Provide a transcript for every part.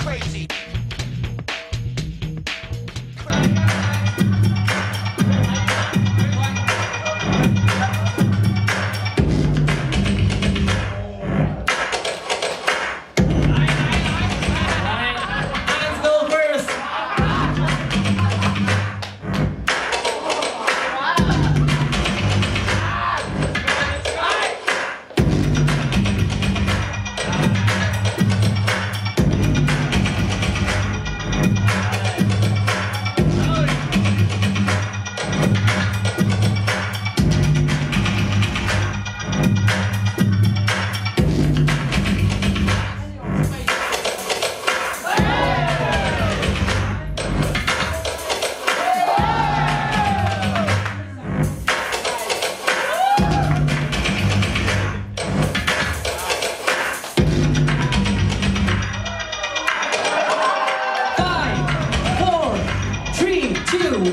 crazy.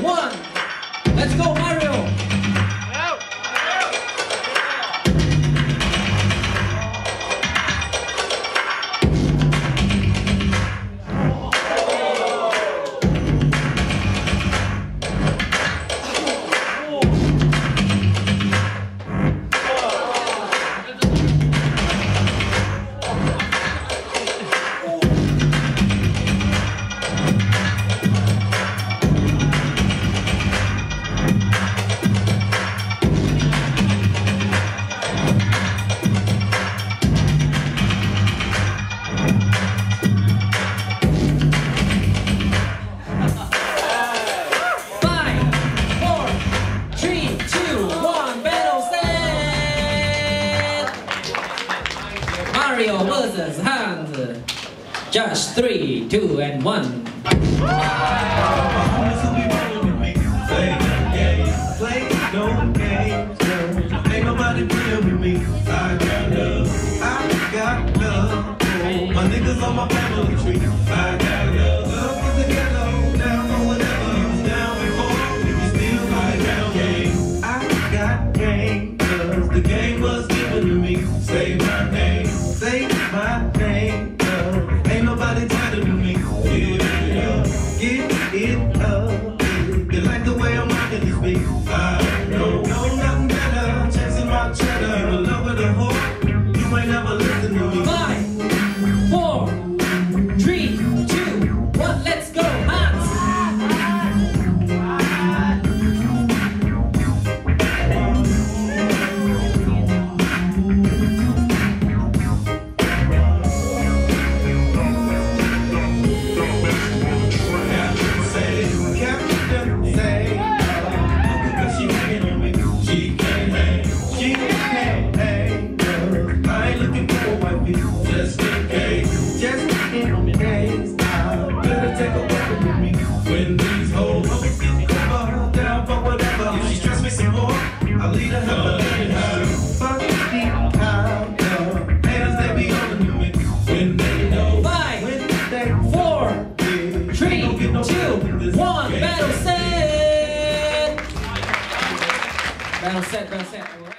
One, let's go, Mario. Out. Mario versus Hans. Just 3, 2, and 1. Play no games. Ain't nobody real with me. I got love. I got love. My niggas on my family tree. I got love. Love is a ghetto. Down for whatever you was down before. You can still fight down games. I got game. 'Cause the game was given to me. Say my name. Say my name, girl. Ain't nobody tired of me. Give it up, give it up. You like the way I'm rocking this beat? I don't know nothing better. Chasing my cheddar, you in love with a whore. You ain't never listen to me. 5, 4, 3, 2, 1. Let's go, Battle set.